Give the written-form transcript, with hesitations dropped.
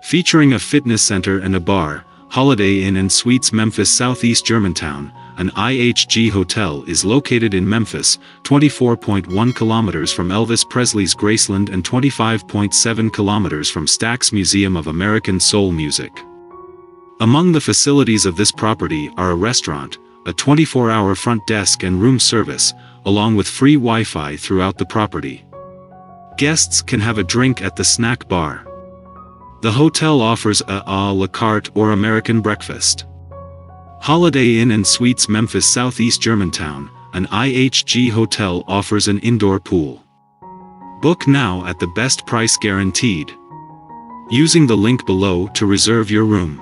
Featuring a fitness center and a bar, Holiday Inn & Suites Memphis Southeast Germantown, an IHG hotel, is located in Memphis, 24.1 kilometers from Elvis Presley's Graceland and 25.7 kilometers from Stax Museum of American Soul Music. Among the facilities of this property are a restaurant, a 24-hour front desk and room service, along with free Wi-Fi throughout the property. Guests can have a drink at the snack bar. The hotel offers a la carte or American breakfast. Holiday Inn and Suites Memphis Southeast Germantown, an IHG hotel, offers an indoor pool. Book now at the best price guaranteed, using the link below to reserve your room.